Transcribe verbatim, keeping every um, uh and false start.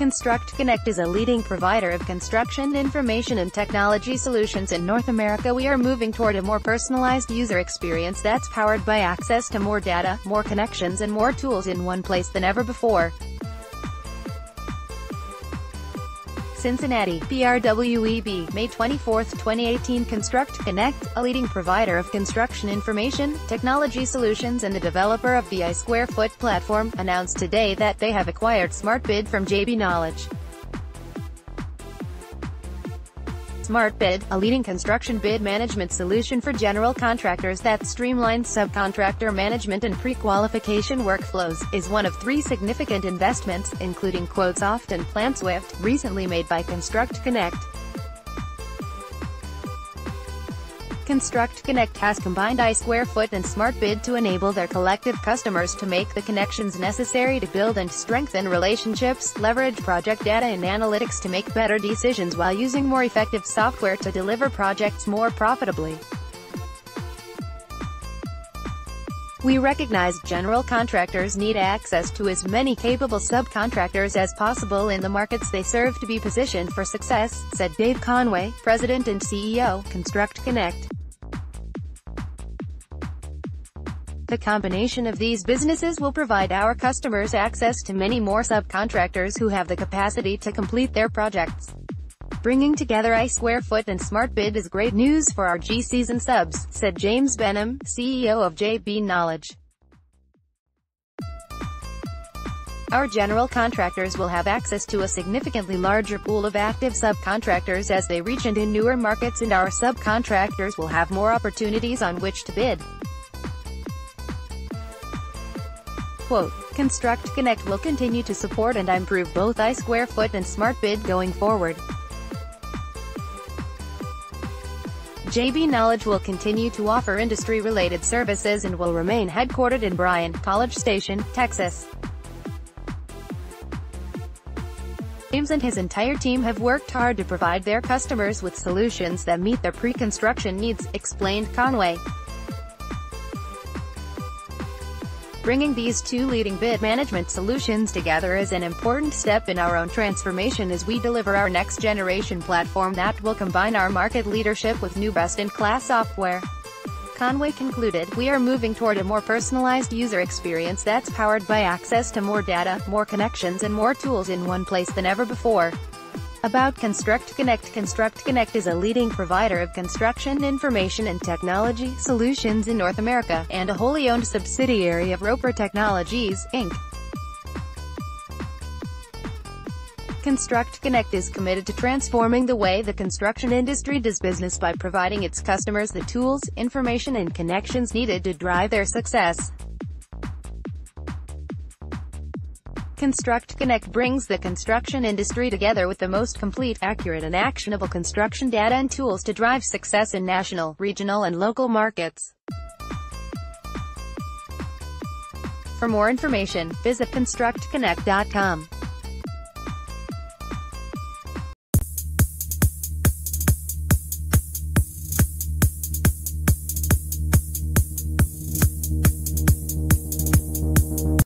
ConstructConnect is a leading provider of construction information and technology solutions in North America. We are moving toward a more personalized user experience that's powered by access to more data, more connections and more tools in one place than ever before. Cincinnati, P R W E B, May twenty-fourth, twenty eighteen. ConstructConnect, a leading provider of construction information, technology solutions and the developer of the iSqFt platform, announced today that they have acquired SmartBid from J B Knowledge. SmartBid, a leading construction bid management solution for general contractors that streamlines subcontractor management and pre-qualification workflows, is one of three significant investments, including QuoteSoft and PlanSwift, recently made by ConstructConnect. ConstructConnect has combined iSqFt and SmartBid to enable their collective customers to make the connections necessary to build and strengthen relationships, leverage project data and analytics to make better decisions while using more effective software to deliver projects more profitably. We recognize general contractors need access to as many capable subcontractors as possible in the markets they serve to be positioned for success, said Dave Conway, president and C E O, ConstructConnect. The combination of these businesses will provide our customers access to many more subcontractors who have the capacity to complete their projects. Bringing together iSqFt and SmartBid is great news for our G Cs and subs, said James Benham, C E O of J B Knowledge. Our general contractors will have access to a significantly larger pool of active subcontractors as they reach into newer markets, and our subcontractors will have more opportunities on which to bid. Quote, ConstructConnect will continue to support and improve both iSqFt and SmartBid going forward. J B Knowledge will continue to offer industry-related services and will remain headquartered in Bryan, College Station, Texas. James and his entire team have worked hard to provide their customers with solutions that meet their pre-construction needs, explained Conway. Bringing these two leading bid management solutions together is an important step in our own transformation as we deliver our next-generation platform that will combine our market leadership with new best-in-class software. Conway concluded, "We are moving toward a more personalized user experience that's powered by access to more data, more connections and more tools in one place than ever before." About ConstructConnect. ConstructConnect is a leading provider of construction information and technology solutions in North America, and a wholly owned subsidiary of Roper Technologies, Incorporated. ConstructConnect is committed to transforming the way the construction industry does business by providing its customers the tools, information and connections needed to drive their success. ConstructConnect brings the construction industry together with the most complete, accurate and actionable construction data and tools to drive success in national, regional and local markets. For more information, visit construct connect dot com.